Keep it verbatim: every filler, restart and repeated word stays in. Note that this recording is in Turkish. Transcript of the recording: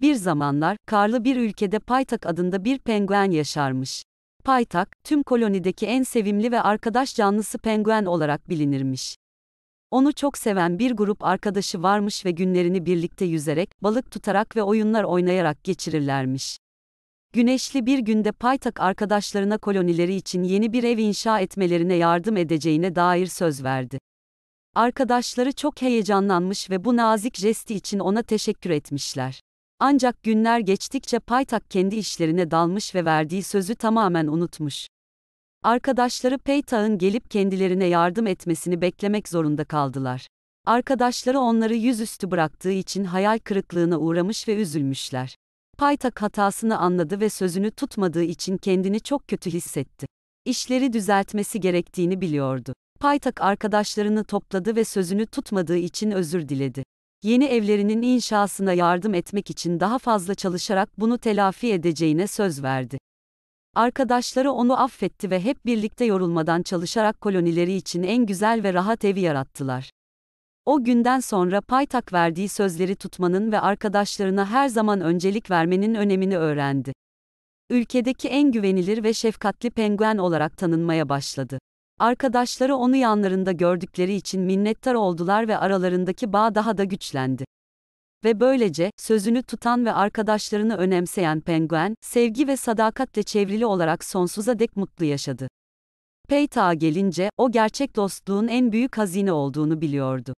Bir zamanlar, karlı bir ülkede Paytak adında bir penguen yaşarmış. Paytak, tüm kolonideki en sevimli ve arkadaş canlısı penguen olarak bilinirmiş. Onu çok seven bir grup arkadaşı varmış ve günlerini birlikte yüzerek, balık tutarak ve oyunlar oynayarak geçirirlermiş. Güneşli bir günde Paytak arkadaşlarına kolonileri için yeni bir ev inşa etmelerine yardım edeceğine dair söz verdi. Arkadaşları çok heyecanlanmış ve bu nazik jesti için ona teşekkür etmişler. Ancak günler geçtikçe Paytak kendi işlerine dalmış ve verdiği sözü tamamen unutmuş. Arkadaşları Paytak'ın gelip kendilerine yardım etmesini beklemek zorunda kaldılar. Arkadaşları onları yüzüstü bıraktığı için hayal kırıklığına uğramış ve üzülmüşler. Paytak hatasını anladı ve sözünü tutmadığı için kendini çok kötü hissetti. İşleri düzeltmesi gerektiğini biliyordu. Paytak arkadaşlarını topladı ve sözünü tutmadığı için özür diledi. Yeni evlerinin inşasına yardım etmek için daha fazla çalışarak bunu telafi edeceğine söz verdi. Arkadaşları onu affetti ve hep birlikte yorulmadan çalışarak kolonileri için en güzel ve rahat evi yarattılar. O günden sonra Paytak verdiği sözleri tutmanın ve arkadaşlarına her zaman öncelik vermenin önemini öğrendi. Ülkedeki en güvenilir ve şefkatli penguen olarak tanınmaya başladı. Arkadaşları onu yanlarında gördükleri için minnettar oldular ve aralarındaki bağ daha da güçlendi. Ve böylece, sözünü tutan ve arkadaşlarını önemseyen penguen, sevgi ve sadakatle çevrili olarak sonsuza dek mutlu yaşadı. Paytak'a gelince, o gerçek dostluğun en büyük hazine olduğunu biliyordu.